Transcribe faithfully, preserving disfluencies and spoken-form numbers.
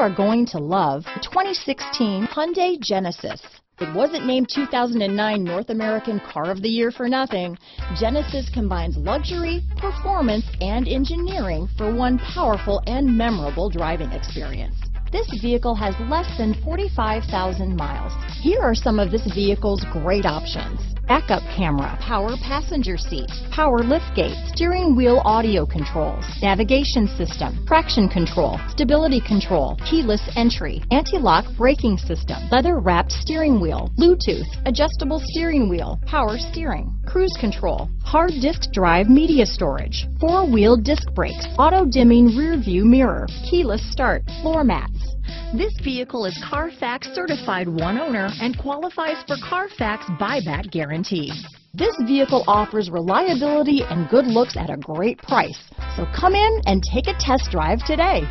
are going to love the twenty sixteen Hyundai Genesis. It wasn't named two thousand nine North American Car of the Year for nothing. Genesis combines luxury, performance, and engineering for one powerful and memorable driving experience. This vehicle has less than forty-five thousand miles. Here are some of this vehicle's great options: backup camera, power passenger seat, power liftgate, steering wheel audio controls, navigation system, traction control, stability control, keyless entry, anti-lock braking system, leather-wrapped steering wheel, Bluetooth, adjustable steering wheel, power steering, cruise control, hard disk drive media storage, four-wheel disc brakes, auto-dimming rear-view mirror, keyless start, floor mats. This vehicle is Carfax certified one owner and qualifies for Carfax buyback guarantee. This vehicle offers reliability and good looks at a great price. So come in and take a test drive today.